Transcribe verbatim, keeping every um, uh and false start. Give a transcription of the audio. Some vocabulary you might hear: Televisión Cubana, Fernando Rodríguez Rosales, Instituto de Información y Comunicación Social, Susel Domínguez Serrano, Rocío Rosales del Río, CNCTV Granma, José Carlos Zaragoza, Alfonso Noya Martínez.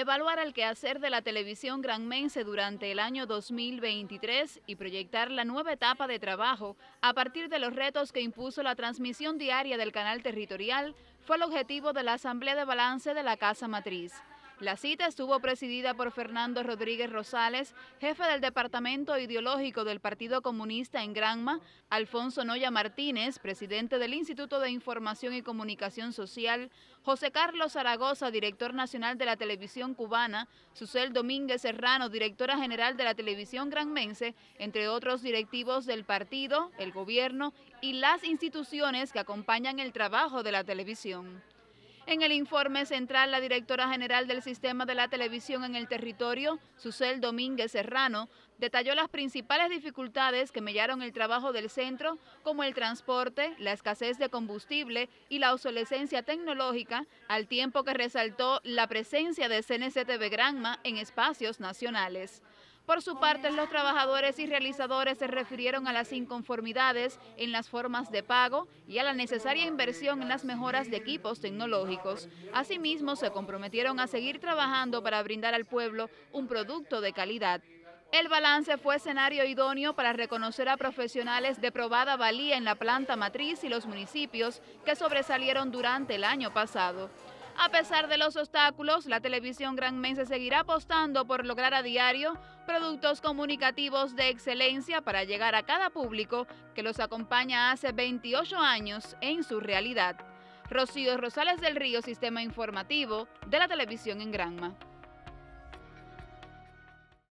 evaluar el quehacer de la televisión granmense durante el año dos mil veintitrés y proyectar la nueva etapa de trabajo a partir de los retos que impuso la transmisión diaria del canal territorial fue el objetivo de la Asamblea de Balance de la Casa Matriz. La cita estuvo presidida por Fernando Rodríguez Rosales, jefe del Departamento Ideológico del Partido Comunista en Granma, Alfonso Noya Martínez, presidente del Instituto de Información y Comunicación Social, José Carlos Zaragoza, director nacional de la Televisión Cubana, Susel Domínguez Serrano, directora general de la Televisión Granmense, entre otros directivos del partido, el gobierno y las instituciones que acompañan el trabajo de la televisión. En el informe central, la directora general del Sistema de la Televisión en el Territorio, Susel Domínguez Serrano, detalló las principales dificultades que mellaron el trabajo del centro, como el transporte, la escasez de combustible y la obsolescencia tecnológica, al tiempo que resaltó la presencia de C N C T V Granma en espacios nacionales. Por su parte, los trabajadores y realizadores se refirieron a las inconformidades en las formas de pago y a la necesaria inversión en las mejoras de equipos tecnológicos. Asimismo, se comprometieron a seguir trabajando para brindar al pueblo un producto de calidad. El balance fue escenario idóneo para reconocer a profesionales de probada valía en la planta matriz y los municipios que sobresalieron durante el año pasado. A pesar de los obstáculos, la televisión granmense seguirá apostando por lograr a diario productos comunicativos de excelencia para llegar a cada público que los acompaña hace veintiocho años en su realidad. Rocío Rosales del Río, Sistema Informativo de la Televisión en Granma.